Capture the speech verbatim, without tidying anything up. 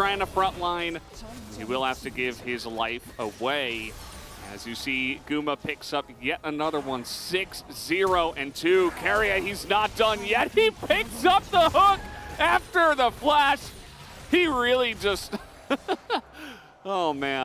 trying to front line. He will have to give his life away. As you see, Guma picks up yet another one, six, zero, and two. Keria, he's not done yet. He picks up the hook after the flash. He really just, oh man.